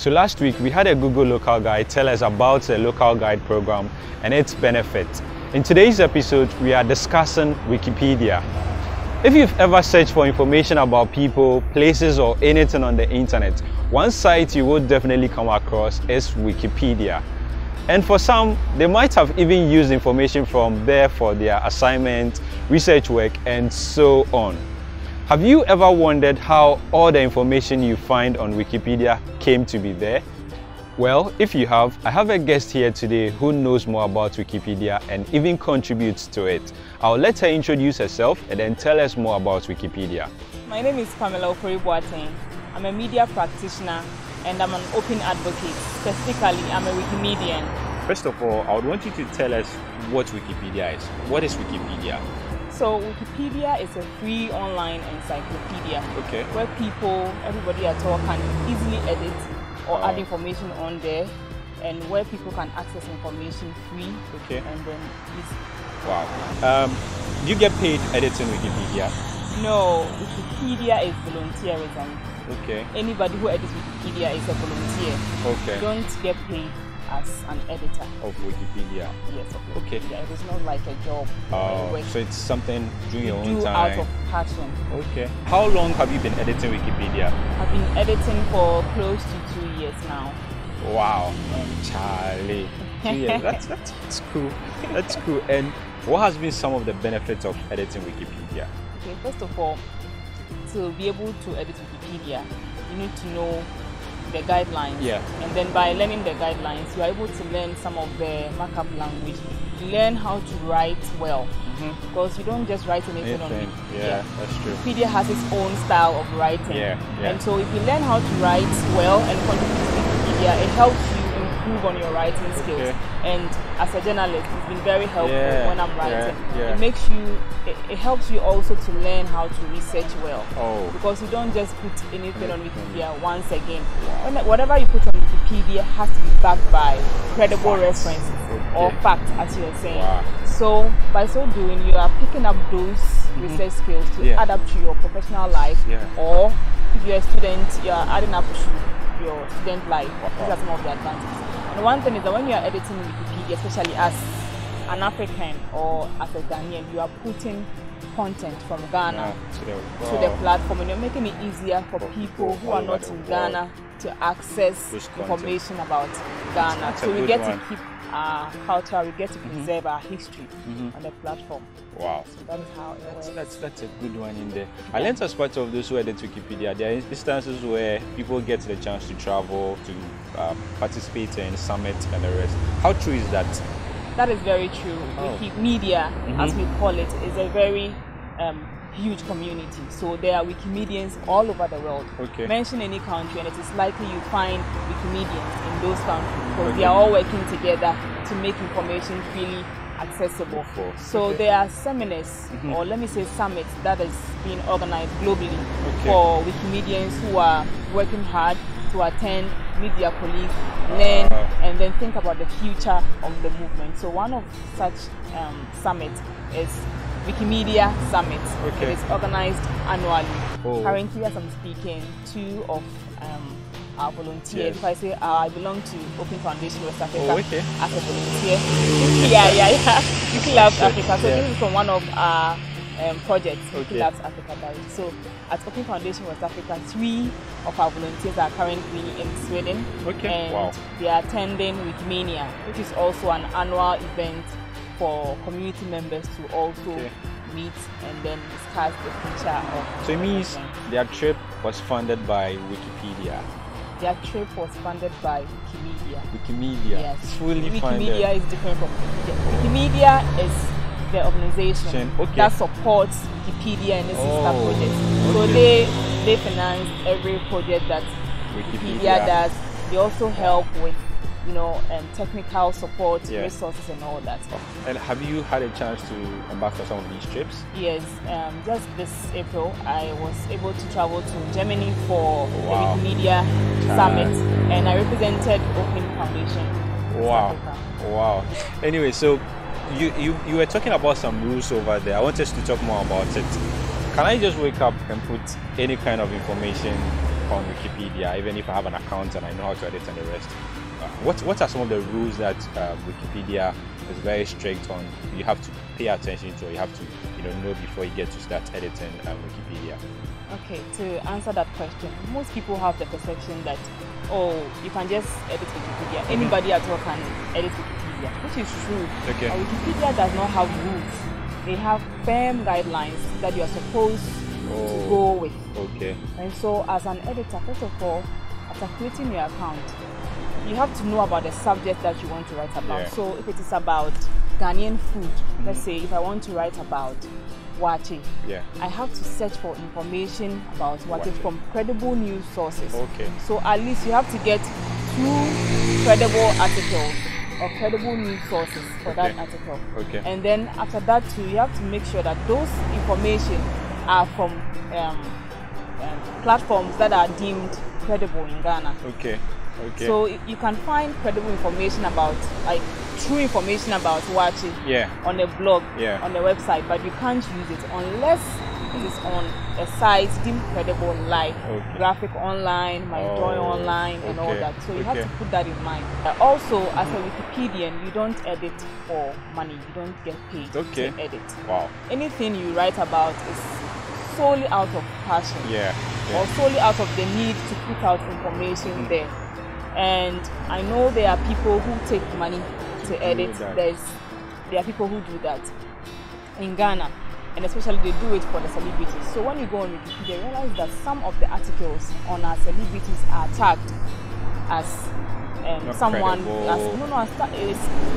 So last week we had a Google local guide tell us about the local guide program and its benefits. In today's episode we are discussing Wikipedia. If you've ever searched for information about people, places or anything on the internet, one site you would definitely come across is Wikipedia. And for some, they might have even used information from there for their assignment, research work, and so on. Have you ever wondered how all the information you find on Wikipedia came to be there? Well, if you have, I have a guest here today who knows more about Wikipedia and even contributes to it. I'll let her introduce herself and then tell us more about Wikipedia. My name is Pamela Ofori-Boateng. I'm a media practitioner and I'm an open advocate. Specifically, I'm a Wikimedian. First of all, I would want you to tell us what Wikipedia is. What is Wikipedia? So Wikipedia is a free online encyclopedia where people, everybody at all, can easily edit or add information on there, and where people can access information free and then easy. Wow. Do you get paid editing Wikipedia? No, Wikipedia is volunteerism. Okay. Anybody who edits Wikipedia is a volunteer. Okay. You don't get paid as an editor of Wikipedia. Yes. Of Wikipedia. Okay. It is not like a job. Oh, so it's something doing your own time. Out of passion. Okay. How long have you been editing Wikipedia? I've been editing for close to 2 years now. Wow, Charlie. 2 years. That's cool. That's cool. And what has been some of the benefits of editing Wikipedia? Okay. First of all, to be able to edit Wikipedia, you need to know the guidelines, and then by learning the guidelines, you are able to learn some of the markup language, learn how to write well, because you don't just write anything on Wikipedia. Yeah, that's true. Wikipedia has its own style of writing, and so if you learn how to write well and contribute to Wikipedia, it helps you improve on your writing skills. And as a journalist, it's been very helpful when I'm writing. It makes you, it helps you also to learn how to research well. Oh. Because you don't just put anything on Wikipedia once again. Whatever you put on Wikipedia has to be backed by credible references or facts, as you are saying. Wow. So by so doing, you are picking up those research skills to add up to your professional life, or if you're a student, you're adding up to your student life. These are some of the advantages. And one thing is that when you are editing Wikipedia, especially as an African or as a Ghanaian, you are putting content from Ghana to the platform, and you're making it easier for people who are not in Ghana to access information about Ghana. So we get to keep our culture, we get to preserve our history on the platform. Wow. So that is how it works. That's a good one in there. I learned as part of those who edit Wikipedia, there are instances where people get the chance to travel, to participate in summits and the rest. How true is that? That is very true. Wikimedia, as we call it, is a very huge community. So there are Wikimedians all over the world. Okay. Mention any country and it is likely you find Wikimedians in those countries, because they are all working together to make information freely accessible. So there are seminars, or let me say summits, that is being organized globally for Wikimedians who are working hard to attend, meet their colleagues, learn, and then think about the future of the movement. So one of such summits is Wikimedia Summit. It is organized annually. Currently, as I'm speaking, two of our volunteers, if I say I belong to Open Foundation West Africa as a volunteer. Wikilabs Africa. So this is from one of our projects, Wikilabs Africa. So at Open Foundation West Africa, 3 of our volunteers are currently in Sweden, and they are attending Wikimania, which is also an annual event for community members to also meet and then discuss the future of. So it means their trip was funded by Wikipedia. Their trip was funded by Wikimedia. Wikimedia. Yes. Fully Wikimedia funded. Wikimedia is different from Wikipedia. Wikimedia is the organization that supports Wikipedia and its sister projects. So they finance every project that Wikipedia does. They also help with, you know, technical support, resources and all that. And have you had a chance to embark on some of these trips? Yes, just this April I was able to travel to Germany for the Wikimedia Summit, and I represented Open Foundation. Wow, wow. Anyway, so you were talking about some rules over there. I want us to talk more about it. Can I just wake up and put any kind of information on Wikipedia, even if I have an account and I know how to edit and the rest. What are some of the rules that Wikipedia is very strict on? You have to pay attention to, or you have to know before you get to start editing Wikipedia. Okay, to answer that question, most people have the perception that, oh, you can just edit Wikipedia. Anybody at all can edit Wikipedia, which is true. Okay. Wikipedia does not have rules. They have firm guidelines that you are supposed to go with. Okay. And so, as an editor, first of all, after creating your account, you have to know about the subject that you want to write about. Yeah. So if it is about Ghanaian food, let's say if I want to write about wache, I have to search for information about wache from credible news sources. Okay. So at least you have to get 2 credible articles or credible news sources for that article. Okay. And then after that too, you have to make sure that those information are from platforms that are deemed credible in Ghana. Okay. Okay. So you can find credible information about, like true information about watching on a blog, on a website, but you can't use it unless it is on a site deemed credible, like Graphic Online, MyJoy Online, and all that. So you have to put that in mind. Also, as a Wikipedian, you don't edit for money. You don't get paid to edit. Wow. Anything you write about is solely out of passion, or solely out of the need to put out information there. And I know there are people who take money to edit. There are people who do that in Ghana, and especially they do it for the celebrities. So when you go on Wikipedia, you realize that some of the articles on our celebrities are tagged as the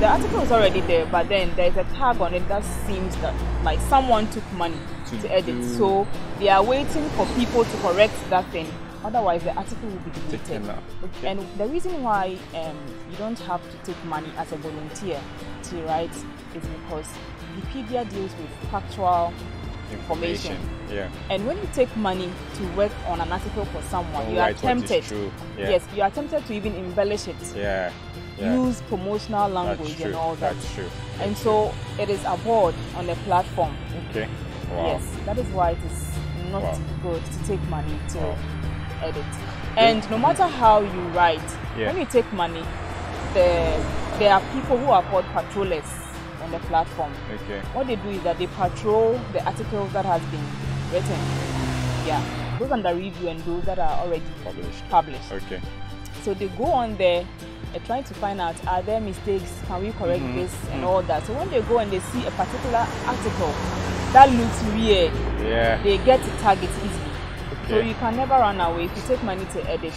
article is already there, but then there's a tag on it that seems that like someone took money to edit. So they are waiting for people to correct that thing. Otherwise, the article will be deleted. And the reason why you don't have to take money as a volunteer to write is because Wikipedia deals with factual information. And when you take money to work on an article for someone, you are tempted. Yes, you are tempted to even embellish it. Use promotional language and all that. And so it is abhorred on the platform. Okay. Wow. Yes, that is why it is not good to take money to edit. And no matter how you write, when you take money, there are people who are called patrollers on the platform. What they do is that they patrol the articles that has been written, those under review and those that are already published. So they go on there and try to find out, are there mistakes, can we correct this and all that. So when they go and they see a particular article that looks weird, they get to target easily. So you can never run away. If you take money to edit,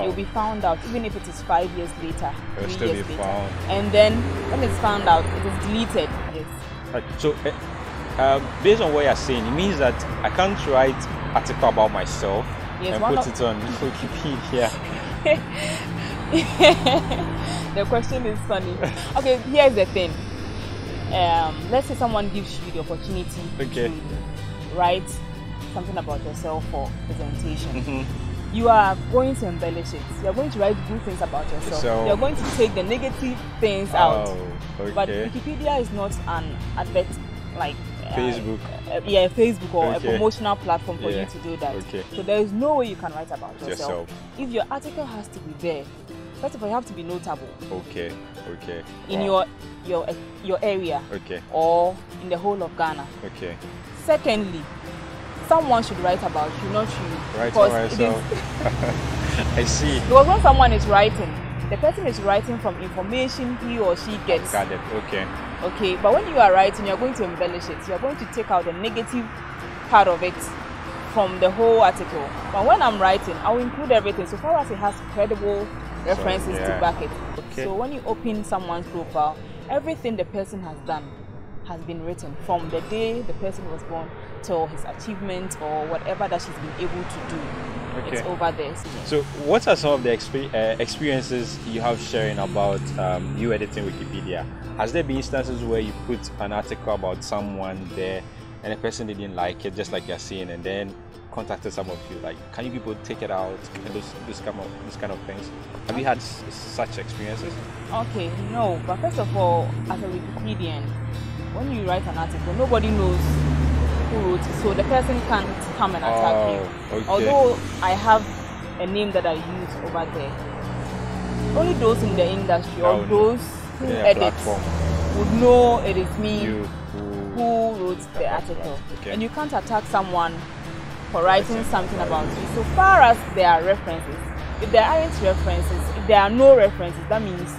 you'll be found out, even if it is 5 years later, 3 years later. And then when it's found out, it is deleted. Right. So based on what you're saying, it means that I can't write an article about myself and put it on Wikipedia. The question is funny. Okay, here's the thing. Let's say someone gives you the opportunity to write something about yourself for presentation. You are going to embellish it. You are going to write good things about yourself. So, you are going to take the negative things out. But Wikipedia is not an advert like Facebook. Facebook or a promotional platform for you to do that. So there is no way you can write about yourself. If your article has to be there, first of all, you have to be notable. In your area. Or in the whole of Ghana. Secondly, someone should write about you, not you. I see. Because when someone is writing, the person is writing from information he or she gets. But when you are writing, you are going to embellish it. You are going to take out the negative part of it from the whole article. But when I'm writing, I will include everything so far as it has credible references to back it. So when you open someone's profile, everything the person has done has been written from the day the person was born till his achievement or whatever that she's been able to do. It's over there. So what are some of the experiences you have sharing about you editing Wikipedia? Has there been instances where you put an article about someone there and the person didn't like it, just like you're seeing, and then contacted some of you, like, can you people take it out, and those kind of things? Have you had such experiences? Okay, no, but first of all, as a Wikipedian, when you write an article, nobody knows who wrote it, so the person can't come and attack you. Although I have a name that I use over there. Only those in the industry or those who edit would know it is me who wrote the article. Okay. And you can't attack someone for writing something about you, so far as there are references. If there aren't references, if there are no references, that means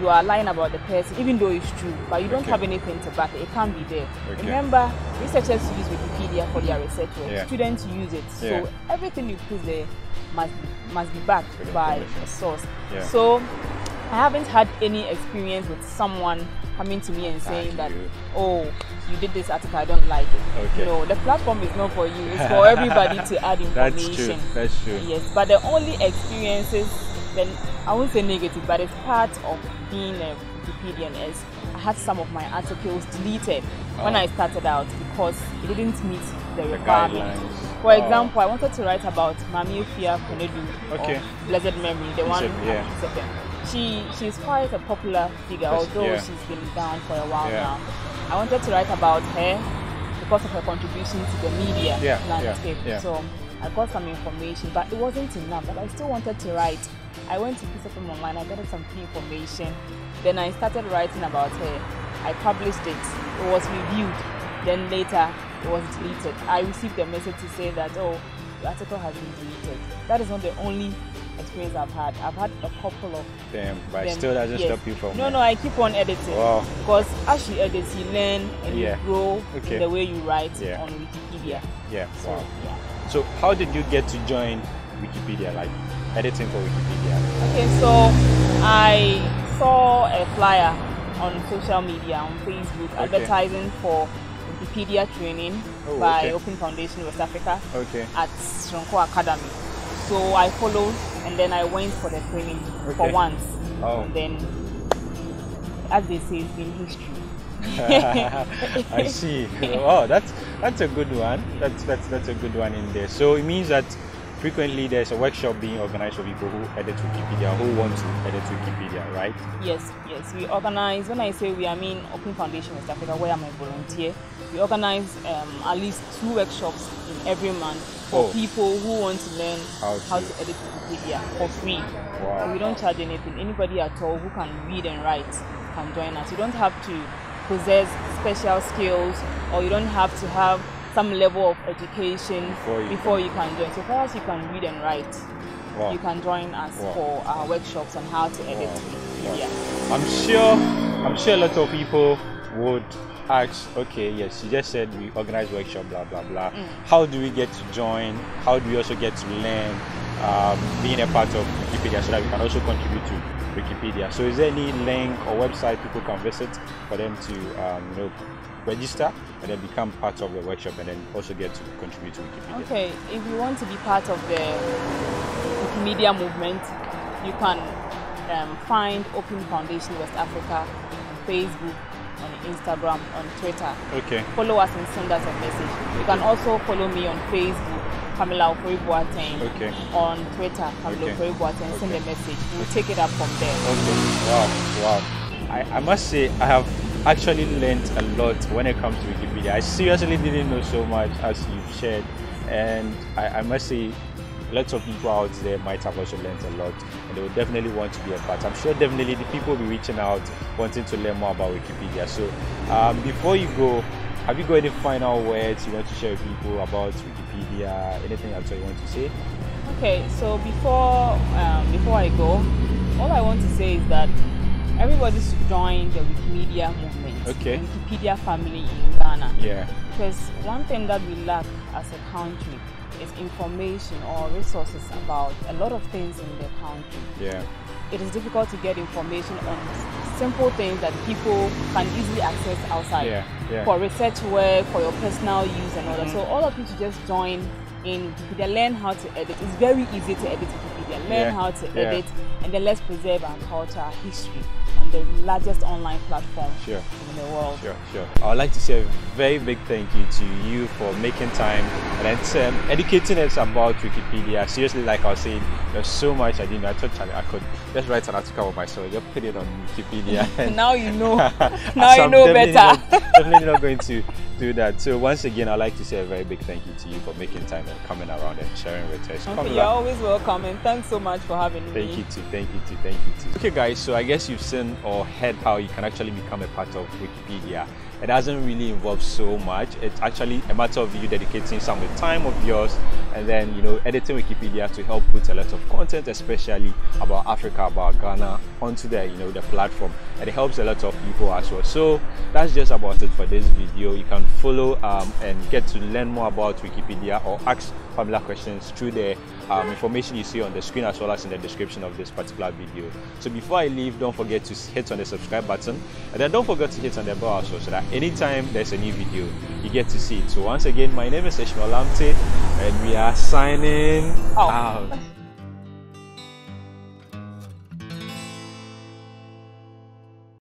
you are lying about the person, even though it's true, but you don't have anything to back it. It can't be there. Remember, researchers use Wikipedia for their research work. Students use it. So everything you put there must be backed by a source. So I haven't had any experience with someone coming to me and saying that, oh, you did this article, I don't like it. No, the platform is not for you. It's for everybody to add information. That's true. Yes, but the only experiences, then I won't say negative, but it's part of being a Wikipedian is I had some of my articles deleted when I started out because it didn't meet the requirements. For example, I wanted to write about Mami Ofia Ponedu of blessed memory, the one at the second. She's quite a popular figure, although she's been down for a while now. I wanted to write about her because of her contribution to the media landscape. So I got some information, but it wasn't enough. But I still wanted to write. I went to piece up in my mind, I got some key information. Then I started writing about her. I published it. It was reviewed. Then later, it was deleted. I received a message to say that, oh, the article has been deleted. That is not the only experience I've had. I've had a couple of but still doesn't stop you from No, I keep on editing. Because as you edit, you learn and you grow in the way you write on Wikipedia. So how did you get to join Wikipedia, like editing for Wikipedia? Okay, so I saw a flyer on social media, on Facebook, advertising for Wikipedia training by Open Foundation West Africa at Shonko Academy. So I followed and then I went for the training for once. And then, as they say, it's been history. I see. Oh, that's a good one. That's a good one in there. So it means that frequently there's a workshop being organized for people who edit Wikipedia, who want to edit Wikipedia, right? Yes, yes. We organize, when I say we, I mean Open Foundation West Africa, where I'm a volunteer. We organize at least 2 workshops in every month for people who want to learn how to edit Wikipedia for free. So we don't charge anything. Anybody at all who can read and write can join us. You don't have to possess special skills or you don't have to have some level of education before you can join. So perhaps you can read and write. You can join us for our workshops on how to edit Wikipedia. I'm sure a lot of people would ask, okay, yes, you just said we organize workshop, blah blah blah. How do we get to join? How do we also get to learn being a part of Wikipedia so that we can also contribute to Wikipedia? So is there any link or website people can visit for them to you know, register and then become part of the workshop and then also get to contribute to Wikipedia? Okay, if you want to be part of the Wikimedia movement, you can find Open Foundation West Africa on Facebook, on Instagram, on Twitter. Follow us and send us a message. You can also follow me on Facebook, Pamela Ofori-Boateng, on Twitter, Pamela Ofori-Boateng, send a message. We'll take it up from there. Wow. I must say, I have actually learned a lot when it comes to Wikipedia. I seriously didn't know so much as you've shared, and I must say, lots of people out there might have also learned a lot, and they would definitely want to be a part. I'm sure definitely the people will be reaching out wanting to learn more about Wikipedia. So before you go, have you got any final words you want to share with people about Wikipedia? Anything else you want to say? Okay, so before I go, all I want to say is that everybody should join the Wikimedia movement, the Wikipedia family in Ghana. Because one thing that we lack as a country is information or resources about a lot of things in the country. It is difficult to get information on simple things that people can easily access outside for research work, for your personal use and all that. So all of you should just join in Wikipedia, learn how to edit. It's very easy to edit Wikipedia. Learn how to edit, and then let's preserve our culture, our history. on the largest online platform in the world. Sure. I would like to say a very big thank you to you for making time and educating us about Wikipedia. Seriously, like I was saying, there's so much I didn't know. I thought I could just write an article by myself, just put it on Wikipedia. Now you know. Now so you know definitely better. Definitely not going to do that. So once again, I'd like to say a very big thank you to you for making time and coming around and sharing with us. Okay, you're always welcome, and thanks so much for having me. Thank you too. Okay guys, so I guess you've seen or heard how you can actually become a part of Wikipedia. It doesn't really involve so much. It's actually a matter of you dedicating some of the time of yours and then, you know, editing Wikipedia to help put a lot of content, especially about Africa, about Ghana, onto the, you know, the platform. And it helps a lot of people as well. So that's just about it for this video. You can follow and get to learn more about Wikipedia or ask Pamela questions through the information you see on the screen as well as in the description of this particular video. So before I leave, don't forget to hit on the subscribe button, and then don't forget to hit on the bell also, so that anytime there's a new video, you get to see it. So once again, my name is Ishmael Lamptey, and we are signing out.